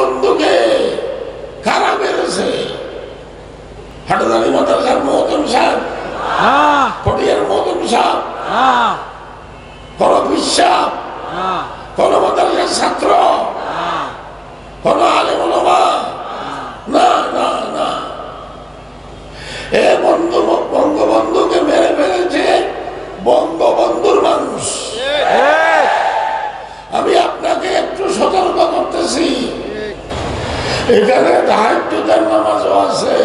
বন্দুকে কারা মেরেছে? হাটদারি মাদ্রাসার মহতম সাহেব, পটিয়ার মহতম সাহেব, কোন বিশ্বাস, কোন মাদ্রাসার ছাত্র, কোন আলেম ওলামা, না না না। এ বন্ধু বঙ্গবন্ধুকে মেরে ফেলেছে বঙ্গবন্ধুর মানুষ। আমি আপনাকে একটু সতর্ক করতেছি, এখানে তাহাজ্জুদের নামাজও আছে,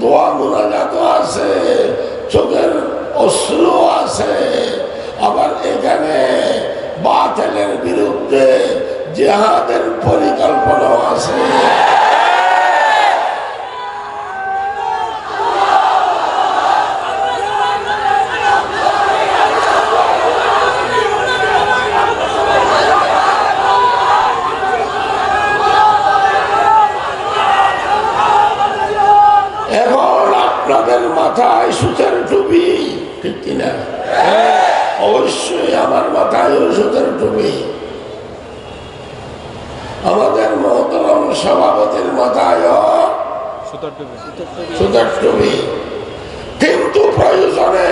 দোয়া মুনাজাত আছে, চোখের অশ্রু আছে, আবার এখানে বাতিলের বিরুদ্ধে জিহাদের পরিকল্পনা আছে। মাথায় সুতের টুপি, ঠিক কিনা? অবশ্যই আমার মাথায় সুতের টুপি, আমাদের মহতরম সভাপতির মাথায় সুতের টুপি, কিন্তু প্রয়োজনে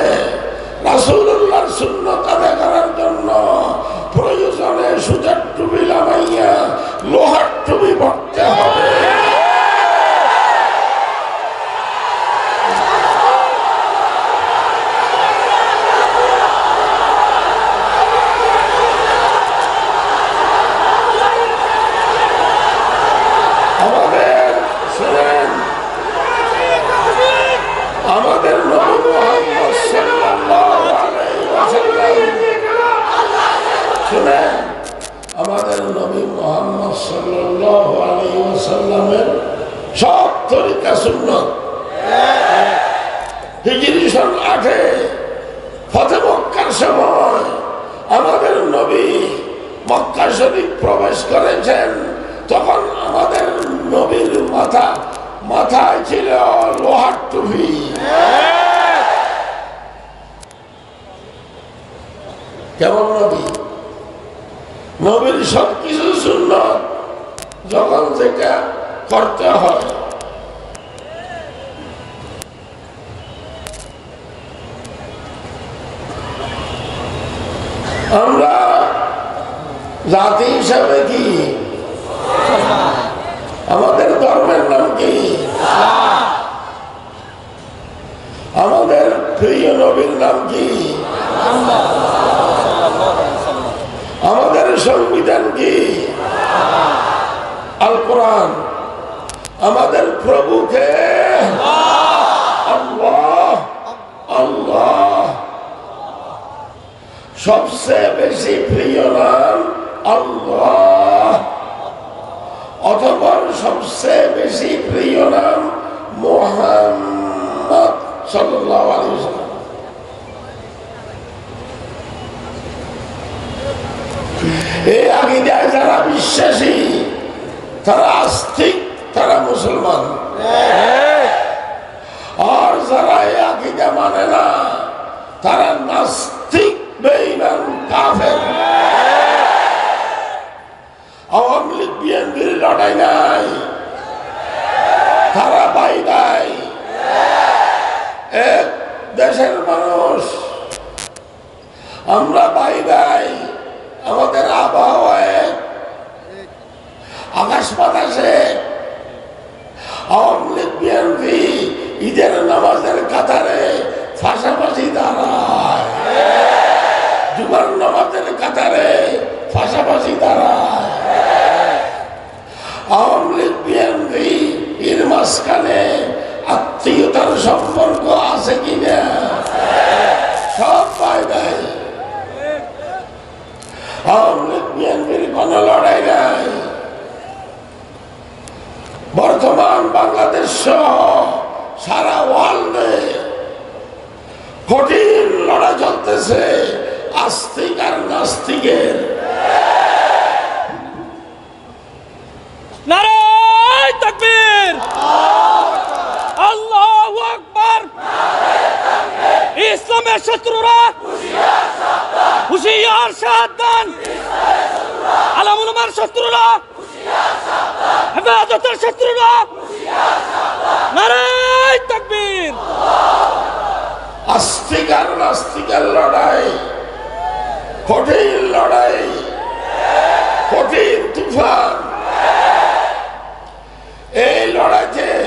রাসূলুল্লাহর সুন্নাত আদায় করার জন্য প্রয়োজনে সুতের টুপি লাগাইয়া লোহার টুপি পড়তে হবে। আমাদের নবী মক্কা শরীফ প্রবেশ করেছেন, তখন আমাদের নবীর মাথায় ছিল লোহার টুপি। কেমন নবী? নবীর সবকিছু সুন্নাত, যখন যেটা করতে হয়। আমরা জাতি হিসাবে কি, আমাদের ধর্মের নাম কি? আমাদের প্রিয় নবীর নাম কি? আমাদের সংবিধান কি? আল কোরআন। আমাদের প্রভুকে আল্লাহ আল্লাহ। সবচেয়ে বেশি প্রিয় নাম আল্লাহ, অথবা সবচেয়ে বেশি প্রিয় নাম মুহাম্মদ সাল্লাল্লাহু আলাইহি ওয়াসাল্লাম। এই আকীদায় যারা বিশ্বাসী তারা আস্তিক, তারা মুসলমান। আর যারা এই আকীদা মানে না তারা নাস্তিক, বেঈমান, কাফের। আওয়ামী লীগ বিএনপির লড়াই নাই, তারা বাই বাই। এক দেশের মানুষ, আমরা বাই বাই, আমাদের আবহাওয়া এক, আকাশ বাতাসে। আওয়ামী লীগ বিএনপি ঈদের নামাজের কাতারে পাশাপাশি দাঁড়ায়, জুমার নামাজের কাতারে পাশাপাশি দাঁড়ায়। আওয়ামী লীগ বিএনপি এর মাঝখানে আত্মীয়তার সম্পর্ক আছে কিনা? সব পায় নাই। আওয়ামী লীগ বিএনপির কোনো লড়াই নাই। বর্তমান বাংলাদেশ সহ সারা ওয়ার্ল্ডে কঠিন লড়াই চলতেছে আস্তিক আর নাস্তিকের। নারায়ে তাকবীর, আল্লাহু আকবার। ইসলামের শত্রুরা হুঁশিয়ার সাবধান, আলেম ওলামার শত্রুরা حفاظة شطرنا نعرہ تکبیر अस्थिकरण अस्थिकरण लड़ाई कठिन लड़ाई कठिन तूफान लड़ाई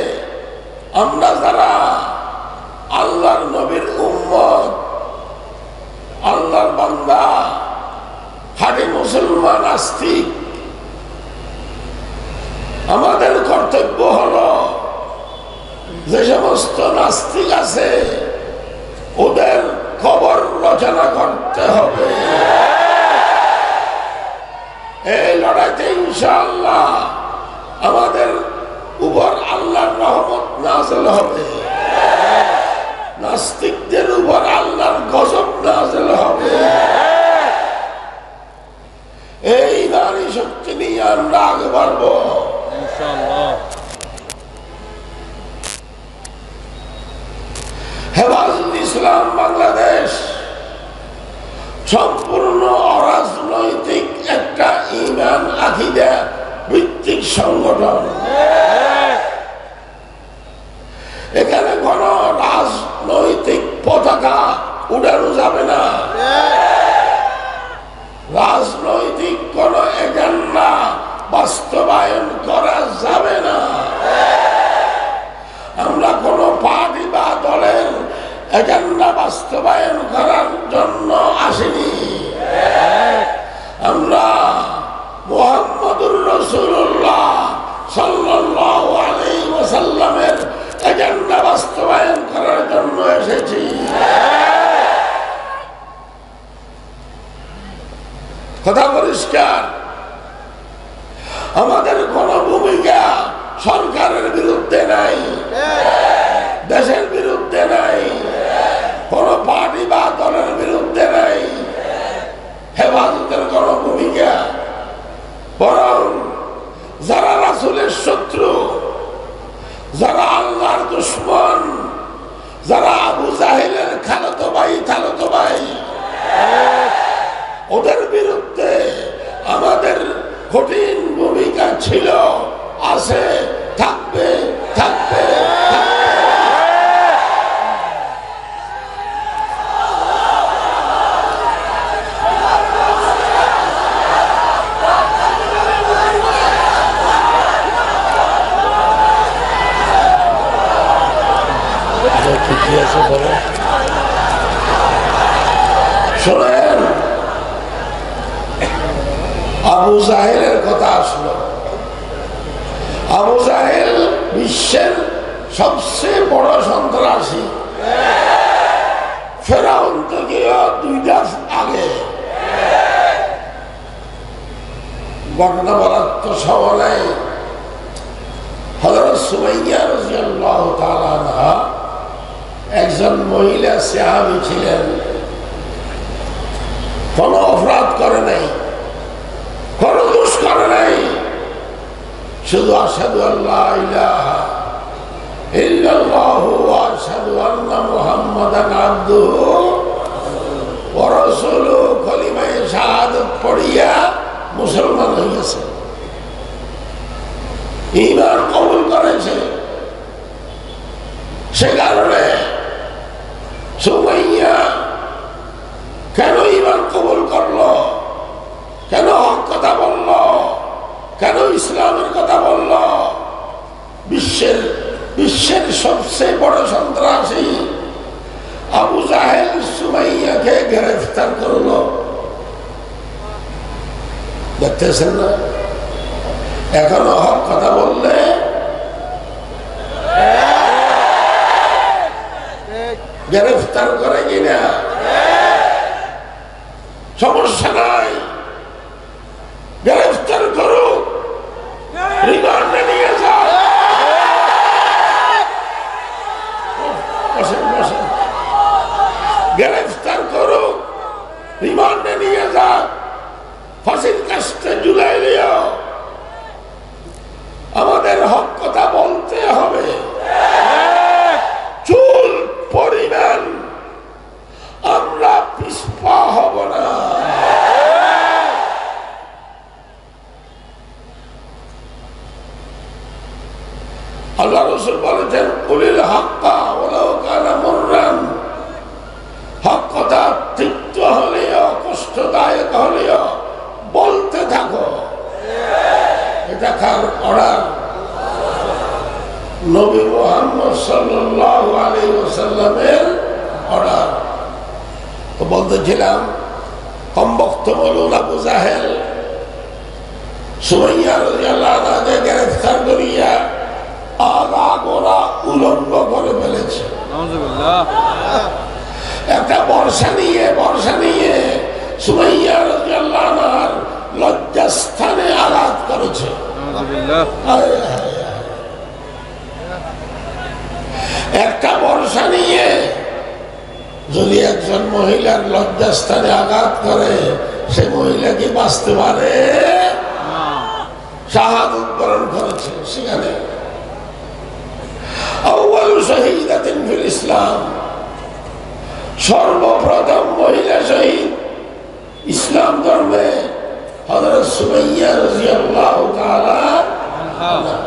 আমরা যারা আল্লাহর নবীর উম্মত আল্লাহর বান্দা হাতে মুসলমান আস্তিক আমাদের কর্তব্য হলো যে সমস্ত নাস্তিক আছে ওদের খবর রচনা করতে হবে এই লড়াইতে ইনশাআল্লাহ আমাদের উপর আল্লাহর রহমত নাযিল হবে নাস্তিকদের উপর আল্লাহর গজব নাযিল হবে এই নারী শক্তি নিয়ে আমরা আগে বাড়বো ইনশাআল্লাহ হেফাজত ইসলাম বাংলাদেশ সম্পূর্ণ অরাজনৈতিক একটা ঈমান আকীদা ভিত্তিক সংগঠন এখানে কোন রাজনৈতিক পতাকা উড়ানো যাবে না রাজনৈতিক কোন এজেন্ডা বাস্তবায়ন করা যাবে না আমরা কোন পার্টি বা দলের এজেন্ডা বাস্তবায়ন করার জন্য আসিনি আমরা মুহাম্মাদুর রাসূলুল্লাহ সাল্লাল্লাহু আলাইহি ওয়াসাল্লামের এজেন্ডা বাস্তবায়ন করার জন্য এসেছি কথা পরিষ্কার আমাদের কোন ভূমিকা সরকারের বিরুদ্ধে নাই দেশের বিরুদ্ধে নাই কোন পার্টি বা দলের বিরুদ্ধে নাই হেফাজতের কোন ভূমিকা বরং যারা রাসূলের শত্রু যারা আল্লাহর দুশমন যারা আবু জাহেলের খালাতো ভাই খালাতো ভাই ওদের বিরুদ্ধে আমাদের কঠিন ভূমিকা ছিল আছে থাকবে থাকবে শোনেন আবু জাহেলের কথা আসলো আবু জাহেল বিশ্বের সবচেয়ে বড় সন্ত্রাসী ফেরাউন থেকে 2 ধাপ আগে ঘটনা বলার তো সময় নাই হযরত সুমাইয়া রাদিয়াল্লাহু তাআলা আনহা একজন মহিলা সাহাবী ছিলেন কোনো অপরাধ করে নাই কোনো দোষ করে নাই শুধু আশহাদু আল্লা ইলাহা ইল্লাল্লাহু ওয়া আশহাদু আন্না মুহাম্মাদান আবদুহু ওয়া রাসূলুহু কলিমায়ে শাহাদাত পড়িয়া মুসলমান হয়েছে ঈমান কবুল করেছে সে কারণে সুমাইয়া কেন ঈমান কবুল করলো কেন হক কথা বললো কেন ইসলামের কথা বললো বিশ্বের সবচেয়ে বড় সন্ত্রাসী আবু জাহেল সুমাইয়াকে গ্রেফতার করলো দেখতেছেন না এখনো হক কথা বললে গ্রেফতার করে কিনা সমস্যা নাই গ্রেফতার করুক রিমান্ডে নিয়ে যাও গ্রেফতার করুক রিমান্ডে নিয়ে যাও ফাঁসির কাস্তে ঝুলাই দিও আমাদের হক কথা বলতে হবে চুল পরিমাণ আমরা পিছপা হব না আল্লাহ রাসূল বলেছেন কুলিল হাক্কা ওয়ালাউ কানা মুররান, হক কথা তিক্ত হলেও কষ্টদায়ক হলেও বলতে থাকো। এটা কার অর্ডার? নবী মুহাম্মদ সাল্লাল্লাহু আলাইহি ওয়াসাল্লামের অর্ডার। তো বলতেছিলাম কমবক্ত মৌলানা আবু জাহেল সুমাইয়া রাদিয়াল্লাহু আনহাকে গ্রেফতার করিয়া আগাগোড়া উলঙ্গ করে ফেলেছে। একটা বর্ষা নিয়ে সুমাইয়া রাদিয়াল্লাহু আনহার লজ্জাস্থানে আঘাত করেছে। একটা বর্ষা নিয়ে যদি একজন মহিলার লজ্জাস্থানে আঘাত করে সে মহিলা কি বাঁচতে পারে? শাহাদাত বরণ করেছে। সেখানে আউয়ালু শাহীদাতিন ফিল ইসলাম, সর্বপ্রথম মহিলা শহীদ ইসলাম ধর্মে হযরত সুমাইয়া রাদিয়াল্লাহু তাআলা আনহা।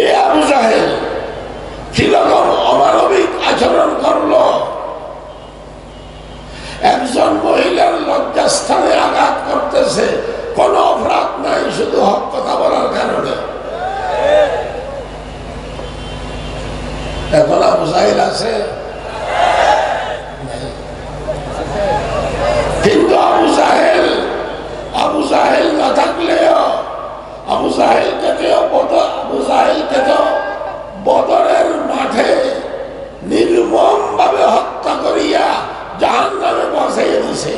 এই আবু জাহেল কিরকম অমানবিক আচরণ করলো? একজন মহিলার লজ্জাস্থানে আঘাত করতেছে, কোনো অপরাধ নাই, শুধু হক কথা বলার কারণে। এখন আবু জাহেল আছে, কিন্তু আবু জাহেল না থাকলেও আবু জাহেলকে তো বদরের মাঠে নির্মম ভাবে হত্যা করিয়া জাহান্নামে বসাইয়া দিছে।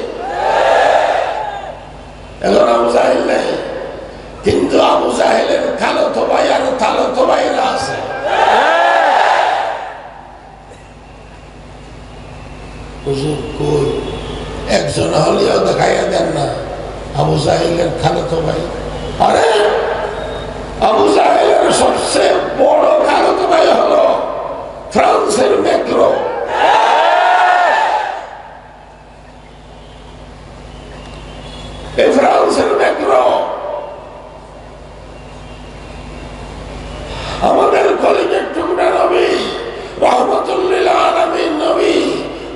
এখন আবু জাহেল নেই, কিন্তু আবু জাহেলের খালাতো ভাই আর তালাতো ভাইরা আছে। একজন হলেও দেখাইয়া দেন না আবু জাহেলের খালাতো ভাই। আরে আবু জাহেলের সবচেয়ে বড় খালাতো ভাই হলো ফ্রান্সের ম্যাক্রো। ফ্রান্সের ম্যাক্রো আমাদের কলিজার টুকরা নবী রাহমাতুল আলামিন নবী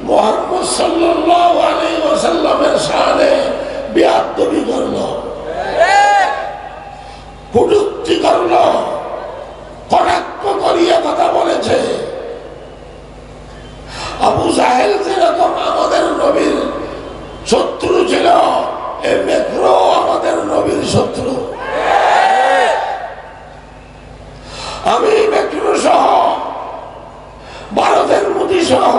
মুহাম্মদ সাল্লাল্লাহু আলাইহি ওয়াসাল্লামের সাথে বিয়াদবি করলো, কটূক্তি করলো, কটাক্ষ করিয়া কথা বলেছে। আবু জাহেল যেরকম আমাদের নবীর শত্রু ছিল, এই মেঘ্রো আমাদের নবীর শত্রু। আমি মেঘ্রো সহ ভারতের মোদি সহ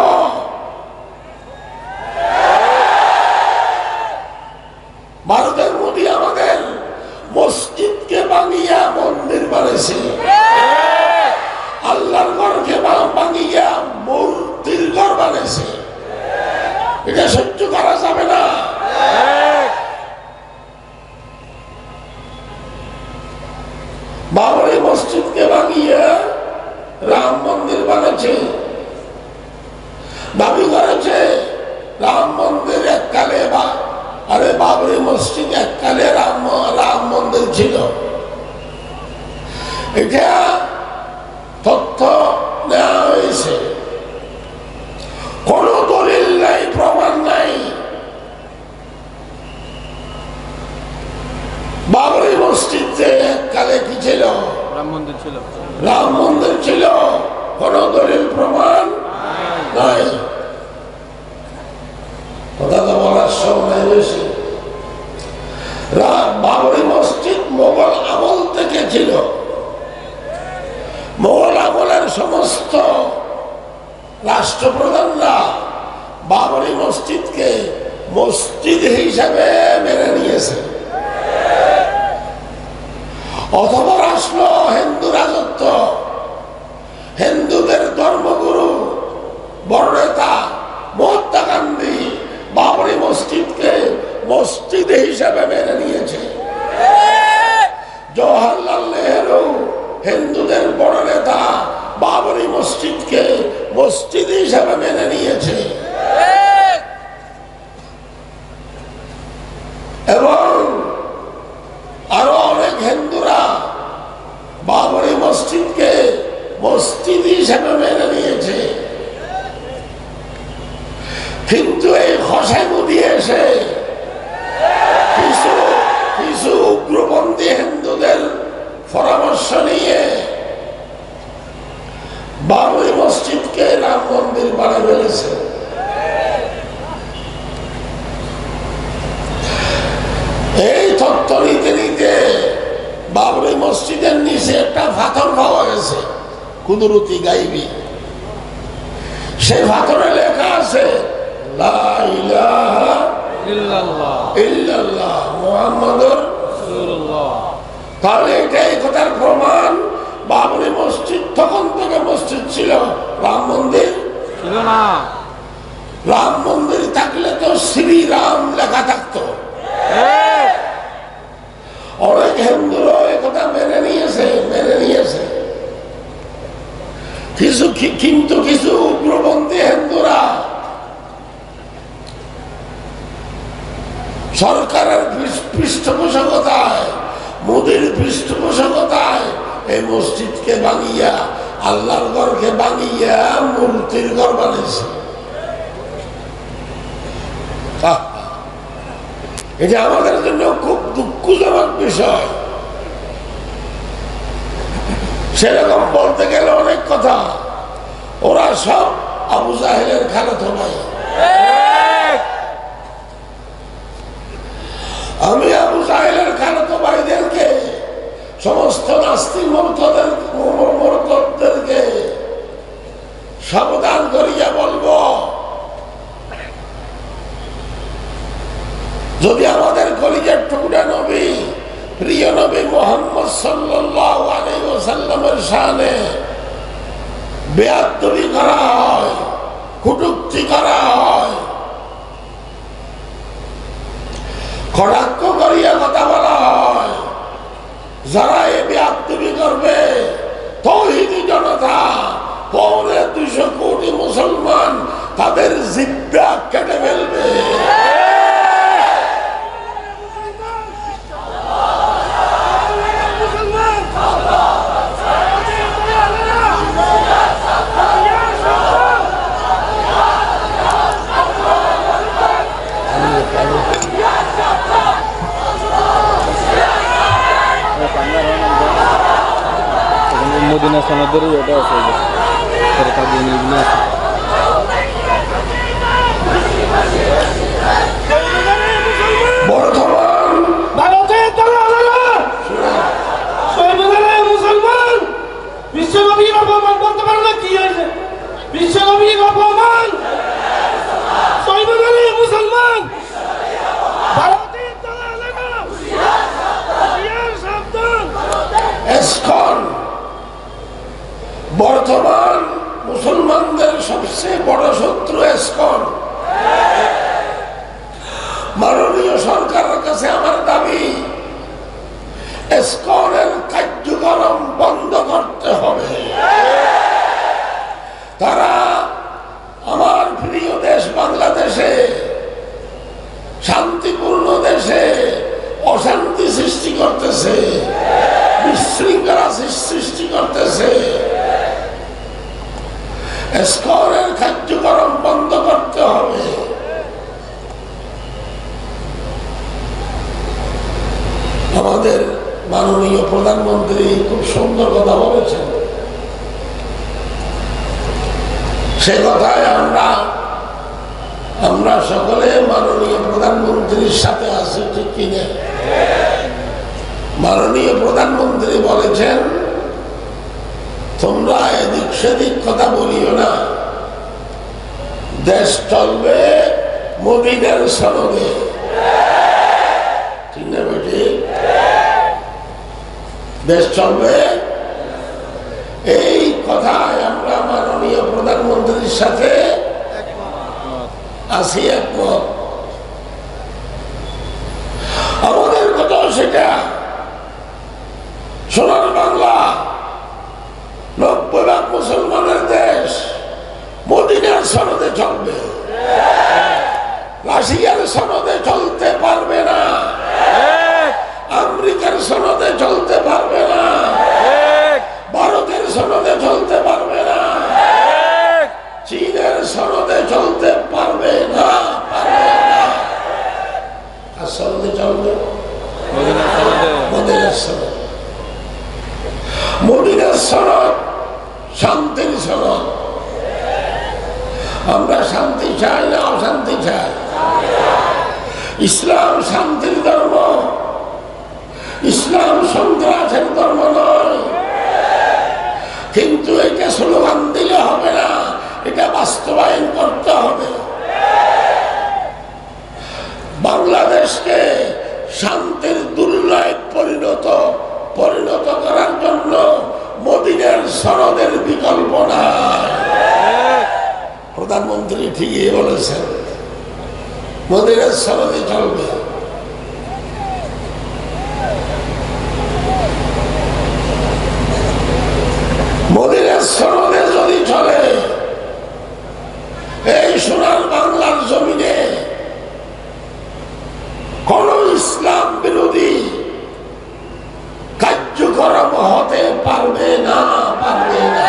ভারতের মোদি আমাদের মসজিদকে ভাঙিয়া মন্দির বানিয়েছে, আল্লাহর ঘরকে ভাঙিয়া মূর্তির ঘর বানিয়েছে। এটা সহ্য করা যাবে না। বাবরি মসজিদকে ভাঙিয়ে রাম মন্দির বানাচ্ছে, দাবি করেছে রাম মন্দির এককালে। আরে বাবরি মসজিদ এককালে রাম মন্দির ছিল। এটা তথ্য নেওয়া হয়েছে, কোন দলিল নাই, প্রমাণ নাই। বাবরি মসজিদ যে এককালে কি ছিল? রাম মন্দির ছিল, কোন দলিল প্রমাণ নাই। কথা তো বলার সময় হয়েছে। বাবরি মসজিদ মোগল আমল থেকে ছিল, মোগল আমলের সমস্ত রাষ্ট্রপ্রধানরা বাবরি মসজিদকে মসজিদ হিসাবে মেনে নিয়েছে। অথবা আসলো হিন্দু রাজত্ব, হিন্দুদের ধর্মগুরু বর্ণেতা মহাত্মা গান্ধী বাবরি মসজিদকে মসজিদ হিসাবে মেনে নিয়েছে। জওহরলাল নেহেরু হিন্দুদের বড় নেতা বাবরি মসজিদকে মসজিদ হিসাবে মেনে নিয়েছে। এবং দিয়েছে কিছু কিছু উগ্রপন্থী হিন্দুদের পরামর্শ নিয়ে বাবরি মসজিদকে রাম মন্দির বানিয়ে ফেলেছে। এই তথ্য নিতে নিতে বাবরি মসজিদের নিচে একটা পাথর পাওয়া গেছে, কুদরতি গাইবি। সেই পাথরে লেখা আছে লা ইলাহা ইল্লাল্লাহ মুহাম্মাদুর রাসূলুল্লাহ। তাহলে এটাই কথার প্রমাণ, বাবরি মসজিদ তখন থেকে মসজিদ ছিল, রাম মন্দির ছিল না। রাম মন্দির থাকলে তো শ্রীরাম লেখা থাকতো। অনেক হিন্দুরা একথা মেনে নিয়েছে, কিছু কিন্তু কিছু উগ্রপন্থী হিন্দুরা সরকারের পৃষ্ঠপোষকতায়, মোদির পৃষ্ঠপোষকতায় এই মসজিদকে ভাঙিয়া, আল্লাহর ঘরকে ভাঙিয়া মূর্তির ঘর বানিয়েছে। এটা আমাদের জন্য খুব দুঃখজনক বিষয়। সেরকম বলতে গেলে অনেক কথা। ওরা সব আবু জাহেলের খালাতো ভাই। আমি আবু জাহেলের খালাতো ভাইদেরকে, সমস্ত নাস্তিক মুরতাদদেরকে সাবধান করিয়া বলবো, যদি আমাদের কলিজার টুকরা নবী, প্রিয় নবী মুহাম্মদ সাল্লাল্লাহু আলাইহি ওয়াসাল্লামের শানে বেয়াদবি করা হয়, কটূক্তি করা হয়, কটাক্ষ করিয়া কথা বলা হয়, যারা এ বেয়াদবি করবে তৌহিদি জনতা, পৌনে 200 কোটি মুসলমান তাদের জিব্বা কেটে ফেলবে। Mudina sanadır yada söyledi. Serta dinimine. Bordman, Balote taralala. Söylediler Müslüman. Bismillah bir Rahman bordmanla kiyerse. Bismillah bir Rahman. Söylediler Müslüman. Balote taralala. Siyar şaptan. Eskon বর্তমান মুসলমানদের সবচেয়ে বড় শত্রু ইসকন। মাননীয় সরকারের কাছে আমার দাবি, ইসকনের কার্যক্রম বন্ধ করতে হবে। তারা আমার প্রিয় দেশ বাংলাদেশে, শান্তিপূর্ণ দেশে অশান্তি সৃষ্টি করতেছে, বিশৃঙ্খলা সৃষ্টি করতেছে। ইসকনের কার্যক্রম বন্ধ করতে হবে। আমাদের মাননীয় প্রধানমন্ত্রী খুব সুন্দর কথা বলেছেন, সে কথায় আমরা সকলে মাননীয় প্রধানমন্ত্রীর সাথে আছি, ঠিক কিনা? মাননীয় প্রধানমন্ত্রী বলেছেন, তোমরা এদিক সেদিক কথা বলিও না, দেশ চলবে মদিনার সনদে। ঠিক না বেটি? দেশ চলবে, এই কথায় আমরা মাননীয় প্রধানমন্ত্রীর সাথে আছি একমত। আমাদের কথা সেটা সোনার বাংলা, 90 লাখ মুসলমানের দেশ মদিনার সনদে চলবে, রাশিয়ার সনদে চলতে পারবে না, আমেরিকার সনদে চলতে পারবে না, ভারতের সনদে চলতে পারবে না, চীনের সনদে চলতে পারবে না। sana. মরিনা সনদ শান্তির সনদ। আমরা শান্তি চাই না অশান্তি চাই? ইসলাম শান্তির ধর্ম, ইসলাম সন্ত্রাসের ধর্ম নয়। কিন্তু এটা স্লোগান দিলে হবে না, এটা বাস্তবায়ন করতে হবে। বাংলাদেশকে শান্তির দুর্লয় পরিণত করার জন্য মদিনার সনদের বিকল্প নাই। প্রধানমন্ত্রী ঠিকই বলেছেন, মদিনার সনদে চলবে। মদিনার সনদে যদি চলে, এই সোনার বাংলার জমিনে কোন ইসলাম বিরোধী কার্যক্রম হতে পারবে না, পারবে না।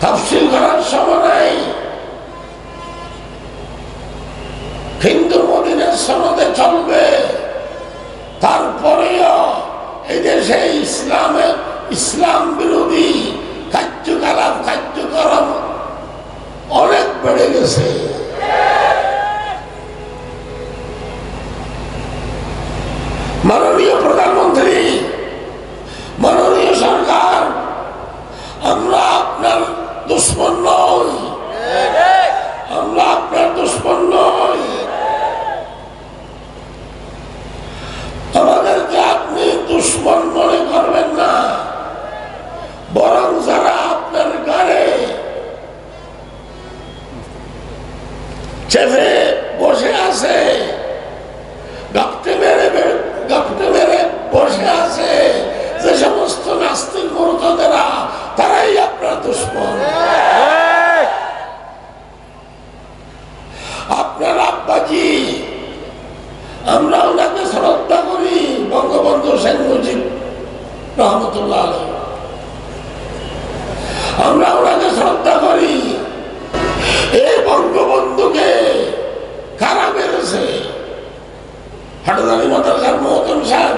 তাফসীর করার সময় নাই, কিন্তু মদিনার সনদে চলবে। তারপরেও এদেশে ইসলাম বিরোধী কার্যক্রম অনেক বেড়ে গেছে। মাননীয় প্রধানমন্ত্রী, মাননীয় সরকার, আমরা আপনার দুশ্মন নই, আমরা আপনার দুশ্মন নই। আমাদেরকে আপনি দুশ্মন মনে করবেন না, বরং যারা আপনার ঘরে চেপে বসে আছে, গাপটে মেরে বসে আছে যে সমস্ত নাস্তিক মূর্খদেরা, তারাই আপনার দুশ্মন। আপনার আব্বাজি, আমরা ওনাকে শ্রদ্ধা করি, বঙ্গবন্ধু শেখ মুজিব রহমতুল্লাহ আলাইহি, আমরা ওনাকে শ্রদ্ধা করি। এই বঙ্গবন্ধুকে কারা মেরেছে? হাটহাজারী মাদ্রাসার মহতম সাহেব,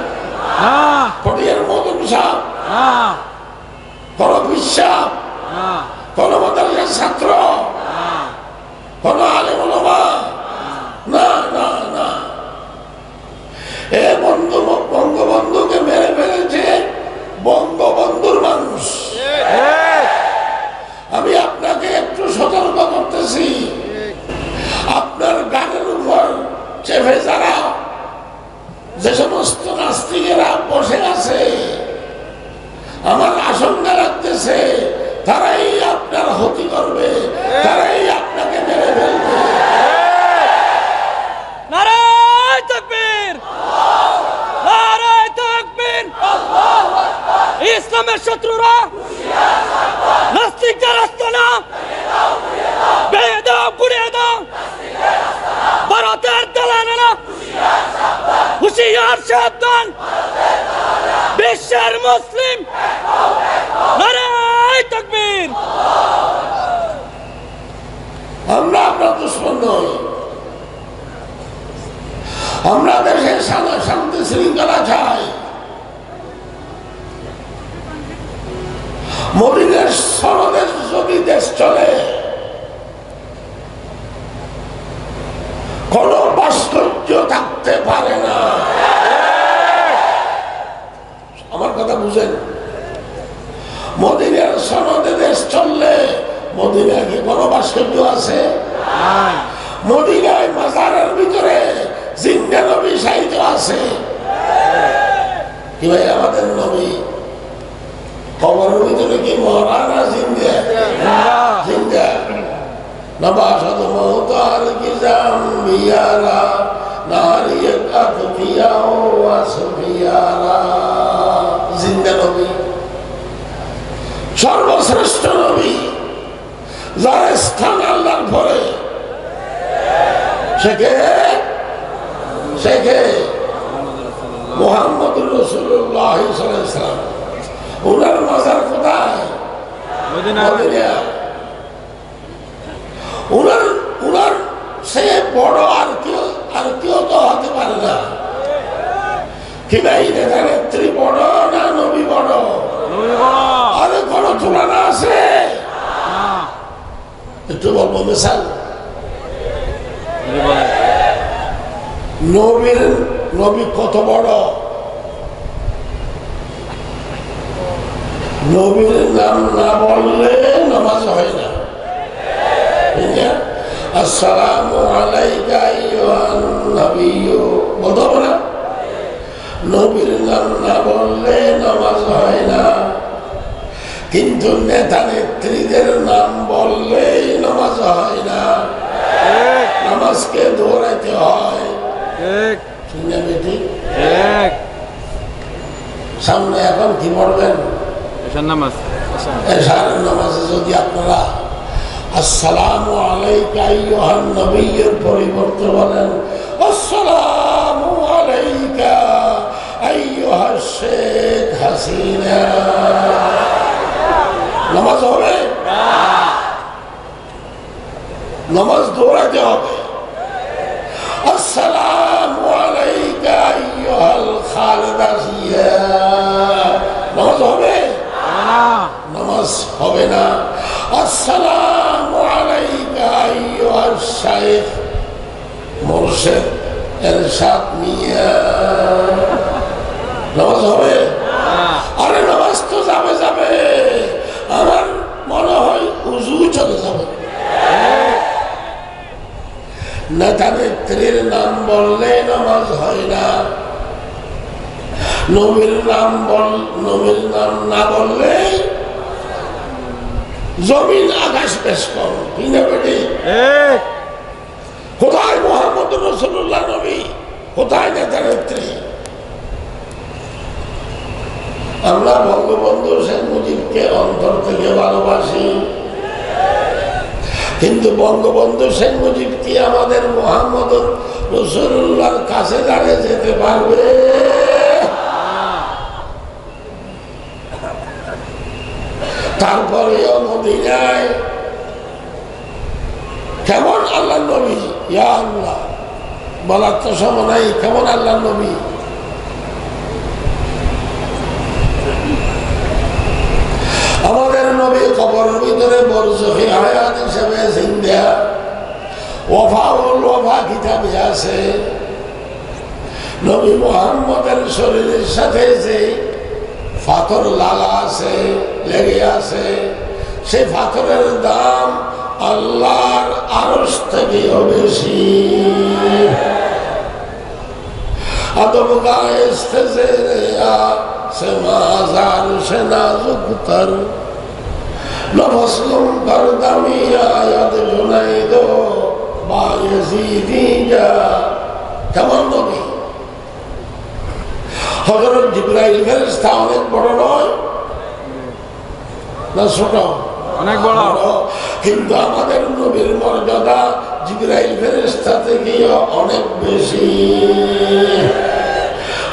পটিয়ার মহতম সাহেব, কোন বিশ্বাস, কোন মাদ্রাসার ছাত্র, কোন আলেম ওলামা? না, না, না। এ বঙ্গবন্ধুকে মেরে ফেলেছে বঙ্গবন্ধুর মানুষ। আমি আপনাকে একটু সতর্ক করতেছি, আপনার গানের উপর চেপে যারা যে সমস্ত নাস্তিকেরা বসে আছে, আমার আশঙ্কা রাখতেছে তারাই আপনার ক্ষতি করবে, তারাই আপনাকে মেরে ফেলবে। নারায়ে তাকবীর, নারায়ে তাকবীর, আল্লাহু আকবার। ইসলামের শত্রুরা নাস্তিকদের রাস্তা না, বেঁধে দাও, পুড়িয়ে দাও। ভারতের দালালেরা হুঁশিয়ার সাবধান, বিশ্বের মুসলিম। নারায়ে তাকবীর। আমরা আপনার দুশ্মন নই, আমরা দেশে শান্তি শৃঙ্খলা চাই। মদিনার সনদে যদি দেশ চলে, কোন ভাস্কর্য থাকতে পারে না। আমার কথা বুঝেন, মদিনার সনদে দেশ চললে মদিনায় কি কোন ভাস্কর্য আছে? মদিনায় মাজারের ভিতরে জিন্দা নবী শায়িত আছে। কি ভাই, আমাদের নবী কবরের ভিতরে কি মহারানা জিন্দা? জিন্দা নবাসত মহতার কিজাম বিয়ারা নারিয়ে কাতফিয়া ও আসফিয়ারা। জিন্দা নবী, সর্বশ্রেষ্ঠ নবী, যার স্থান আল্লাহর ঘরে। সে কে? মুহাম্মদুর রাসূলুল্লাহ সাল্লাল্লাহু আলাইহি ওয়াসাল্লাম। ওনার মাজার কোথায়? মদিনা। ওনার সে বড় আর Himeyde Neretri Bora na Nobi Bora? Arı Bora Tulana se? Itu bolmo misal. Nobi koto Bora. Nobi'nin namına bolle namaz hayna. Niye? Assalamu aleyka eyyühen nebiyyü. Bol da bana. Nobi'nin namına bolle namaz hayna. Kintu netanettridir nam bolle namaz hayna. Namaz ke dhureti hay. Şimdi bitti. Samne yapan kim organ? Namaz. Eşarın namazı zodi yapmalı. Assalamu aleyke eyyühen nebiyyir poribortu balen. Assalamu aleyke eyyühen şeyh hasine. Namaz olur. Namaz doğru cevap. Assalamu aleyke eyyühen halidasiye. Namaz olur. Namaz havena. Assalamu aleyke eyyühen şeyh murşid erşad miye. Namaz havena. Are namaz to zabe zabe. Aman mola hoy uzu çale zabe. Netanettri'nin nam bolle namaz hayna. Nomir nam na bolle Zomin Akash Peskol, Pinabedi. Kutay Muhammed Rasulullah Nabi, Kutay Netanetri. Allah Bangabandhu Sen Mujibke Antar Teke Bhalobasi. Hindu Bangabandhu Sen Mujibke Amader Muhammed Rasulullah Kase Dane Jete Parbe. তারপরে মদিনায় কেমন আল্লাহর নবী ইয়া আল্লাহ বলার তো সময় নাই কেমন আল্লাহর নবী আমাদের নবী কবরের ভিতরে বরজখী হায়াত হিসেবে জিন্দা ওয়াফাউল ওয়াফা কিতাবে আছে নবী মুহাম্মদের শরীরের সাথে যে পাথর লাগা আছে লেগে আছে সেই পাথরের দাম আল্লাহর আরশ থেকে বেশি আদম গায়েস্তে যা সমাজার সেনাজুকতর নফসলুম বরদামি আয়াত জুনাইদ বায়েজিদিয়া কেমন নবী Hazret Cibrail Ferista onek boro noy na choto onek boro kintu amader nobir morjada Jibrail Ferista theke onek beshi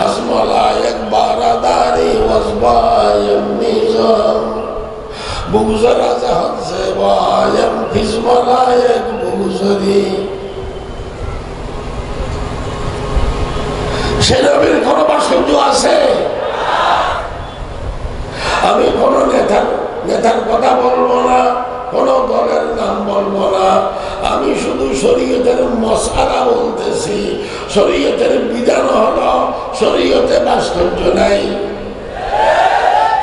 asmala ekbar adari wasba yamizam buguzara jahan seba yam fismala ek buguzari সেনবীর কোন বাসন্দ আছে আমি কোন নেতার কথা বলবো না কোন দলের নাম বলবো না আমি শুধু শরীয়তের মশালা বলতেছি শরীয়তের বিধান হলো শরীয়তে বাসন্দ নাই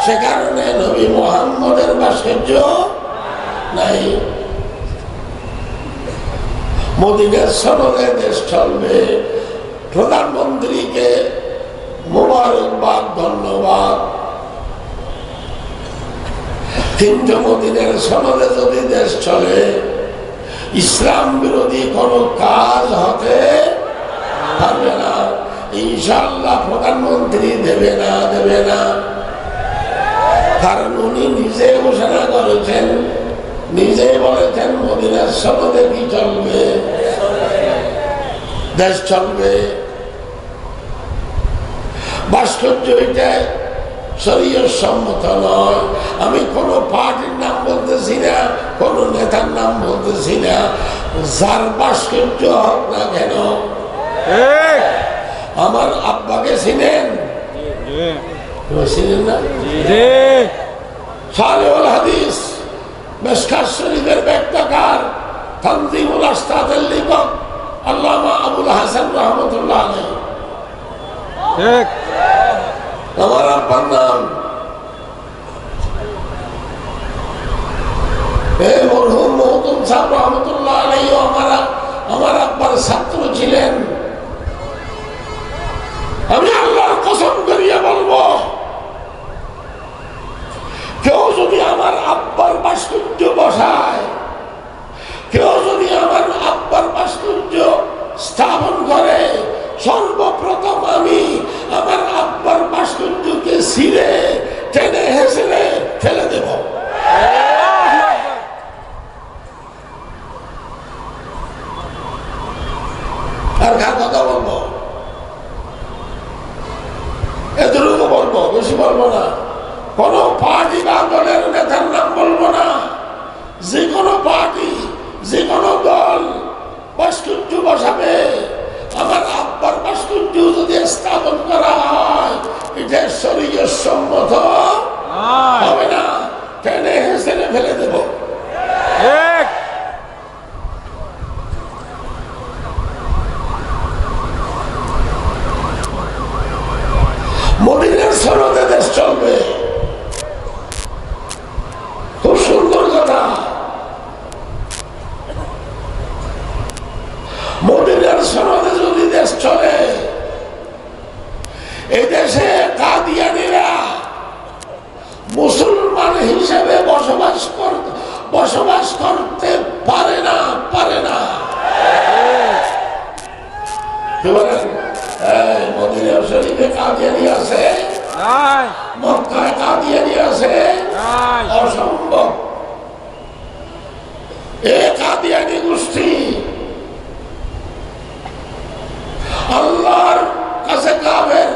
সে কারণে নবী মুহাম্মদের বাসন্দ নাই মদিনার সনদে দেশ চলবে প্রধানমন্ত্রীকে মোবারকবাদ ধন্যবাদ কিন্তু মদিনার সনদে যদি দেশ চলে ইসলাম বিরোধী কোনো কাজ হতে পারবে না ইনশাআল্লাহ প্রধানমন্ত্রী দেবে না কারণ উনি নিজে ঘোষণা করেছেন নিজে বলেছেন মদিনার সনদে কি চলবে দেশ চলবে ভাস্কর্য এটা শরীয়ত সম্মত নয় আমি কোনো পার্টির নাম বলতেছি না কোনো নেতার নাম বলতেছি না যার ভাস্কর্য হোক না কেন আমার আব্বাকে চিনেন Nasılsınlar? Salihul hadis, Beşiktaşlılar bektakar, Tanzimul Astad'ın liban, Allama Ebu'l-Hasan rahmetullahi aleyh. Namaram pannam. Ey merhum Muhtum Sahab rahmetullahi aleyh, Amar Akbar Satru Çilen. Ami Allah'ın kasam gariye balbo. Kyo zudi amar Akbar Başkunc'u boşay. Kyo zudi amar Akbar Başkunc'u stabun gore. Sorbo protom ami amar Akbar Başkunc'u ke sire, tene hesire, tele debo. Arkada da balbo. এদরুগো বলবো বেশি বলবো না কোন party বা দলের নেতার নাম বলবো না যে কোনো পার্টি যে কোনো দল বাসকুঞ্জ বসাবে আমার আব্বার বাসকুঞ্জ যদি স্থাপন করা হয় এটা শরীয় সম্মত হবে না টেনে হেসেলে ফেলে দেব ঠিক Modi'nin sonunda ders çaldı. Kusurdur kadar. Modi'nin sonunda zudi ders çaldı. Edeşe Kadiyanira Musulman hesebe boşobaş korte parena. Modi'nin sonunda Kadiyanira se Mokka'ya Kadiyani'ye se Osambok Kadiyani Gusti Allah'ın kase kafir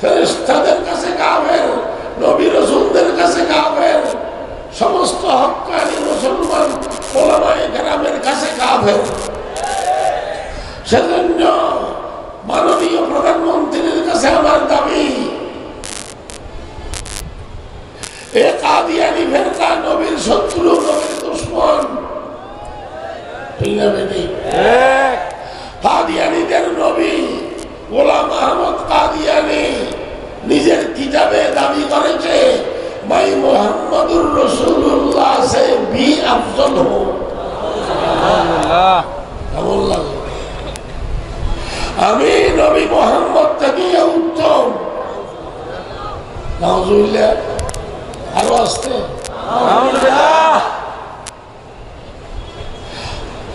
Feristadır kase kafir Nabi Resul'dir kase kafir Samasta Hakkani Musulman Ulema-i Keram'in kase kafir Senin yok মাননীয় প্রধানমন্ত্রীর কাছে আমার দাবি এ কাদিয়ানি ফেরকা নবীর শত্রু নবীর দুশমন ঠিক না বেটি ঠিক কাদিয়ানিদের নবী গোলাম আহমদ কাদিয়ানি নিজের কিতাবে দাবি করেছে মাই মুহাম্মাদুর রাসূলুল্লাহ সে বি আফজল হো সুবহানাল্লাহ আল্লাহ আমি নবী মুহাম্মদ থেকে উত্তম নাউজুবিল্লাহ আরো আসতে আলহামদুলিল্লাহ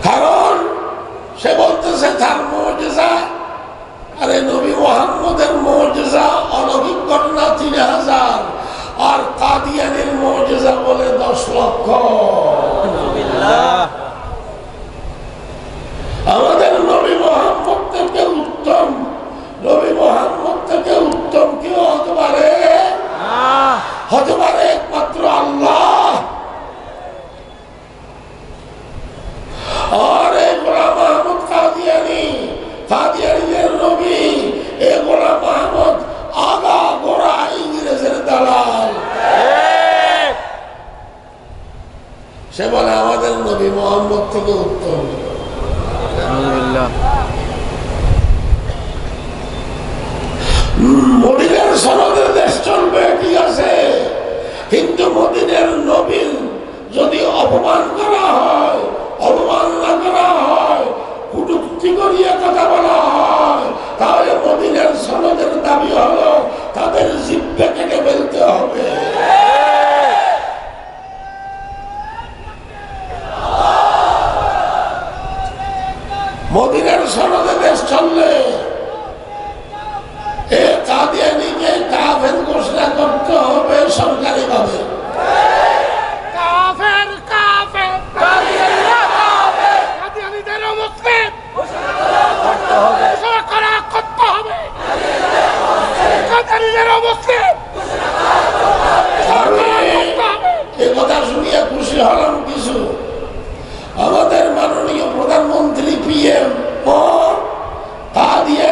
কারণ সে বলতেছে তার মুজিজা আরে নবী মুহাম্মদের মুজিজা অলৌকিক ঘটনা 3000 আর কাদিয়ানির মুজিজা বলে 10 লক্ষ আলহামদুলিল্লাহ আমাদের নবী মুহাম্মদ থেকে উত্তম নবী মুহাম্মদ থেকে উত্তম কেউ হতে পারে না হতে পারে একমাত্র আল্লাহ আর এই গোলাম আহমদ কাদিয়ানি কাদিয়ানিদের নবী এই গোলাম আহমদ আগা গোড়া ইংরেজের দালাল সে বলে আমাদের নবী মুহাম্মদ থেকে উত্তম মদিনার সনদের দেশ চলবে ঠিক আছে কিন্তু মদিনার নবীর যদি অপমান করা হয় অবমাননা করা হয় কটূক্তি করিয়া কথা বলা হয় তাহলে মদিনার সনদের দাবি হলো তাদের জিব্বা কেটে ফেলতে হবে মদিনার সনদে দেশ চললে এ কাদিয়ানিকে কাফের ঘোষণা করতে হবে সরকারিভাবে এ কথা শুনিয়া খুশি হলাম কিছু আমাদের মাননীয় প্রধানমন্ত্রী PM ও কাদিয়ানি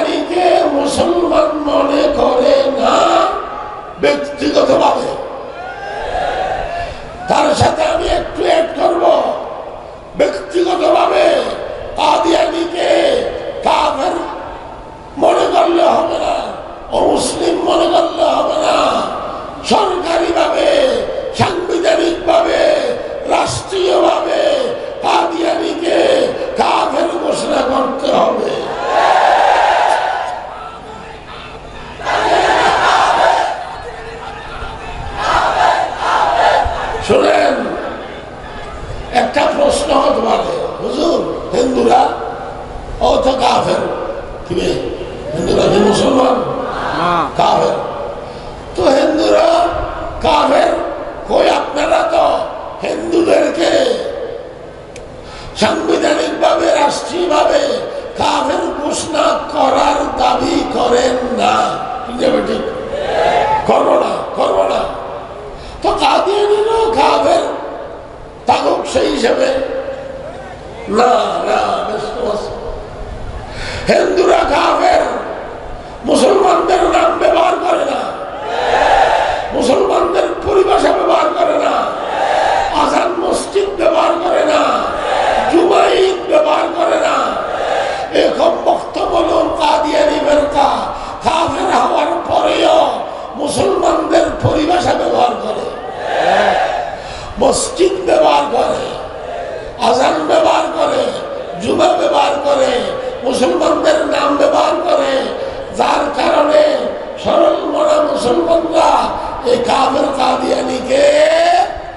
সাংবিধানিকভাবে রাষ্ট্রীয়ভাবে কাফের ঘোষণা করার দাবি করেন না, করবো না করবো না। তো কাদিয়ানিরাও কাফের তাগুত সেই হিসাবে না, না বিশ্বাস। হিন্দুরা কাফের, মুসলমানদের নাম ব্যবহার করে না, মুসলমানদের পরিভাষা ব্যবহার করে না, আজান মসজিদ ব্যবহার করে না, জুমাইদ ব্যবহার করে না। এখন বক্তব্য কাদিয়ানি ফেরকা কাফের হওয়ার পরেও মুসলমানদের পরিভাষা ব্যবহার করে, মসজিদ ব্যবহার করে, আজান ব্যবহার করে, জুমা ব্যবহার করে, মুসলমানদের নাম ব্যবহার করে, যার কারণে সরল মনা মুসলমানরা এই কাফের কাদিয়ানিকে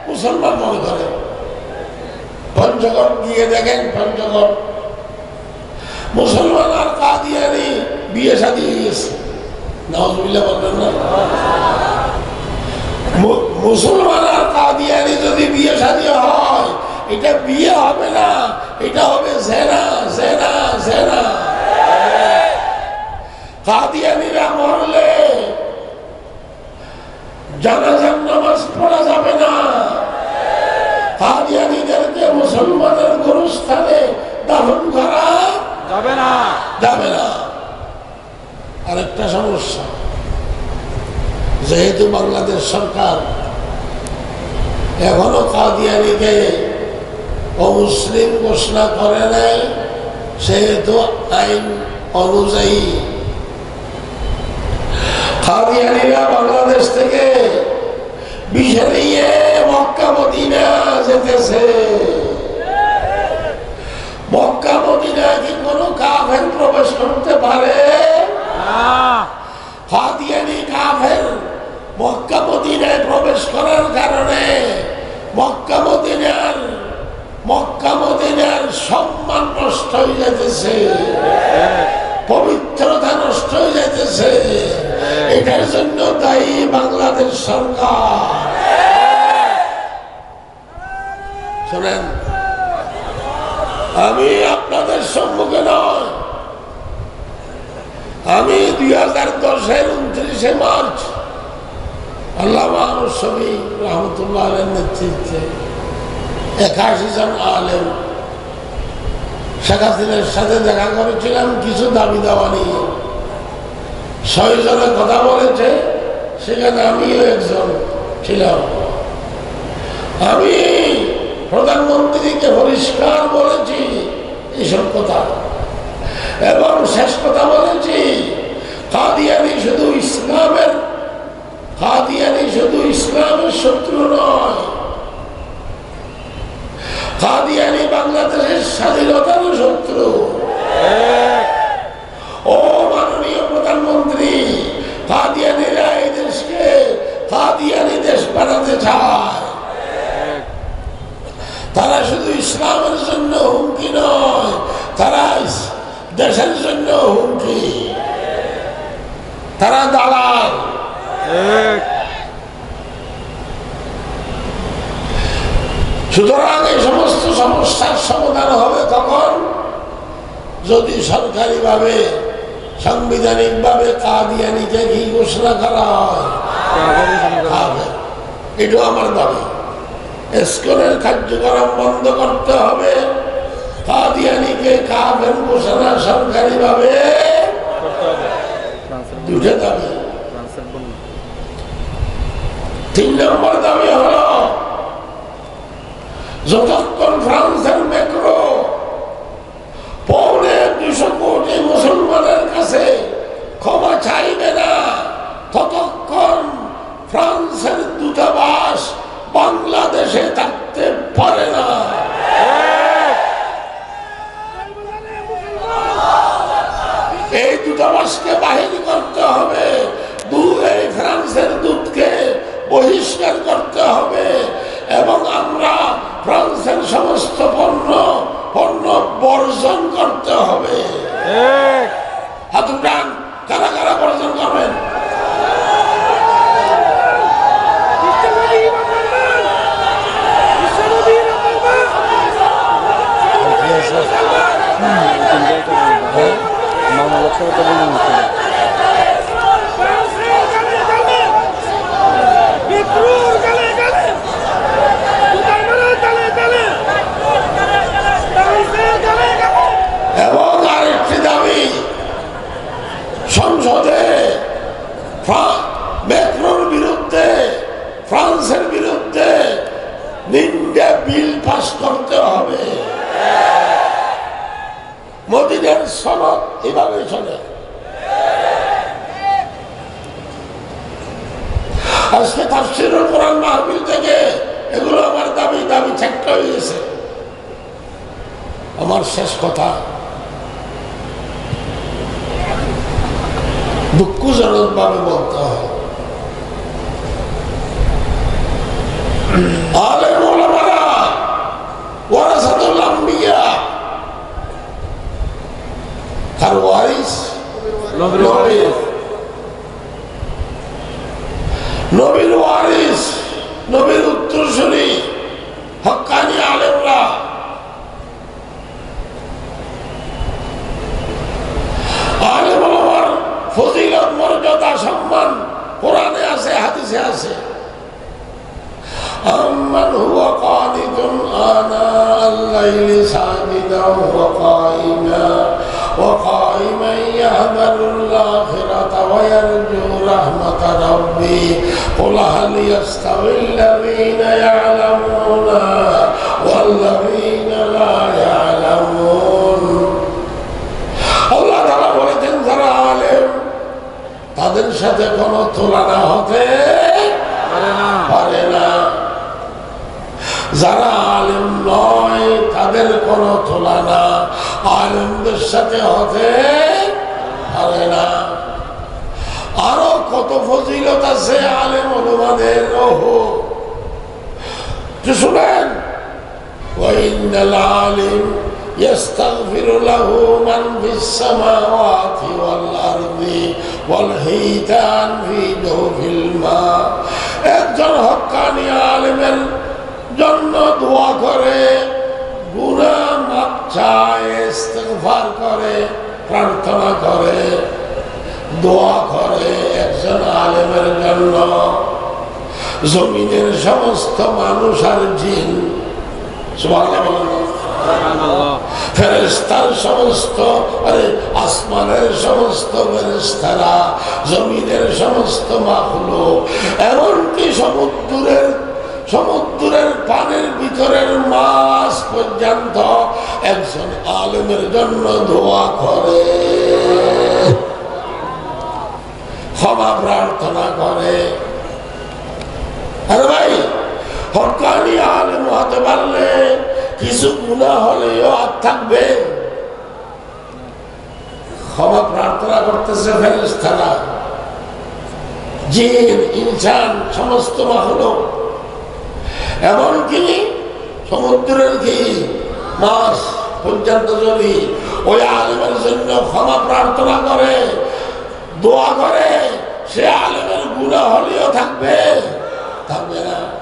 মুসলমান মনে করে। পঞ্চগড় গিয়ে দেখেন, পঞ্চগড় মুসলমান আর কাদিয়ানি বিয়ে শাদী হয়ে গেছে, নাউজুবিল্লাহ বলবেন না। মুসলমান আর কাদিয়ানি যদি বিয়ে শাদী হয়, এটা বিয়ে হবে না, এটা হবে জেনা, জেনা, জেনা। কাদিয়ানিরা মরলে জানাজার নামাজ পড়া যাবে না, কাদিয়ানিদেরকে মুসলমানের গোরস্থানে দাফন করা যাবে না, যাবে না। আরেকটা সমস্যা, যেহেতু বাংলাদেশ সরকার এখনো কাদিয়ানিকে অমুসলিম ঘোষণা করে নাই, সেহেতু আইন অনুযায়ী কাদিয়ানিরা বাংলাদেশ থেকে বিশে নিয়ে মক্কা মদিনা যেতেছে। মক্কা মদিনা কি কোনো কাফের প্রবেশ করতে পারে? কাদিয়ানি কাফের মক্কা মদিনায় প্রবেশ করার কারণে মক্কা মদিনার, মক্কা মদিনার সম্মান নষ্ট হয়ে যেতেছে, পবিত্রতা নষ্ট হয়ে যেতেছে। এটার জন্য দায়ী বাংলাদেশ সরকার। শোনেন, আমি আপনাদের সম্মুখে নয়, আমি 2010-এর 29 মার্চ আল্লামা মুফতি রহমতুল্লাহ আলাইহির নেতৃত্বে 81 জন আলেম শেখ হাসিনার সাথে দেখা করেছিলাম কিছু দাবি দাওয়া নিয়ে। 6 জনের কথা বলেছে, সেখানে আমিও একজন ছিলাম। আমি প্রধানমন্ত্রীকে পরিষ্কার বলেছি এইসব কথা, এবং শেষ কথা বলেছি কাদিয়ানি শুধু ইসলামের, কাদিয়ানি শুধু ইসলামের শত্রু নয়, কাদিয়ানি বাংলাদেশের স্বাধীনতারও শত্রু। ও মাননীয় প্রধানমন্ত্রী, কাদিয়ানিরা এই দেশকে কাদিয়ানি দেশ বানাতে চায়। তারা শুধু ইসলামের জন্য হুমকি নয়, তারা দেশের জন্য হুমকি, তারা দালাল। সুতরাং এই সমস্ত সমস্যার সমাধান হবে তখন, যদি সরকারিভাবে সাংবিধানিকভাবে কাদিয়ানিকে কি ঘোষণা করা হয়। এটাও আমার দাবি। এসকনের কার্যক্রম বন্ধ করতে হবে, কাদিয়ানিকে কাফের ঘোষণা সরকারিভাবে। দুটো দাবি। 3 নম্বর দাবি হলো, যতক্ষণ ফ্রান্সের ম্যাক্রো 200 কোটি মুসলমানের কাছে ক্ষমা চাইবে না, ততক্ষণ ফ্রান্সের দূতাবাস বাংলাদেশে থাকতে পারে না। এই দূতাবাসকে বাহির করতে হবে, এই ফ্রান্সের দূতকে বহিষ্কার করতে হবে, এবং আমরা ফ্রান্সের সমস্ত পণ্য বর্জন করতে হবে। হাতুটান কারা কারা বর্জন করবেন? Yes, yes. You can get away with it. Mom, what's your opinion on it? এমন আরেকটি দাবি সংসদে মেট্রোর বিরুদ্ধে ফ্রান্সের বিরুদ্ধে নিন্দা বিল পাস করতে হবে। মদিনার সনদ এভাবে চলে। আজকে তাফসীরুল কোরআন মাহফিল থেকে এগুলো আমার দাবি ঠেকটা হয়ে গেছে। আমার শেষ কথা, দুঃখজনক ভাবে বলতে হয় আলেম ওলামারা ওয়ারাসাতুল আম্বিয়া, তার ওয়ারিস নবী, নবীর ওয়ারিস, নবীর উত্তরসূরি হক্কানি আলেমরা। আলেম ওলামার ফজিলত মর্যাদা সম্মান কোরআনে আছে, হাদিসে আছে। أَمَّنْ هُوَ قَانِتٌ آنَاءَ اللَّيْلِ سَاجِدًا وَقَائِمًا يَحْذَرُ الْآخِرَةَ وَيَرْجُو رَحْمَةَ رَبِّهِ قُلْ هَلْ يَسْتَوِي الَّذِينَ يَعْلَمُونَ وَالَّذِينَ لَا يَعْلَمُونَ আল্লাহ তাআলা বলেছেন, যারা আলেম তাদের সাথে কোনো তুলনা হতে পারে না, যারা আলেম নয় তাদের কোনো তুলনা আলেমদের সাথে হতে পারে না। আরো কত ফজিলত আছে আলেম ওলামাদের। শুনেন, ওয়াইনাল আলিম يستغفر له من في السماوات والأرض والحيتان في جوف الماء। একজন হক্কানি আলেমের জন্য দোয়া করে, গুনাহ মাপ চায়, ইস্তিগফার করে, প্রার্থনা করে, দোয়া করে একজন আলেমের জন্য। জমিনের সমস্ত মানুষ আর জিন, সুবহানাল্লাহ, ফেরেশতার সমস্ত, আসমানের সমস্ত ফেরেশতারা, জমিনের সমস্ত মাখলুক, এমনকি সমুদ্রের পানির ভিতরের মাছ পর্যন্ত একজন আলেমের জন্য দোয়া করে, ক্ষমা প্রার্থনা করে। আরে ভাই, হকানি আলেম হতে পারলে কিছু গুণা হলেও আর থাকবে। ক্ষমা প্রার্থনা করতেছে ফেরেশতারা, জিন, ইনসান, সমস্ত মাখলুক, এমনকি সমুদ্রের কি মাছ পর্যন্ত যদি ওই আলেমের জন্য ক্ষমা প্রার্থনা করে, দোয়া করে, সে আলেমের গুনাহ হলেও থাকবে থাকবে না।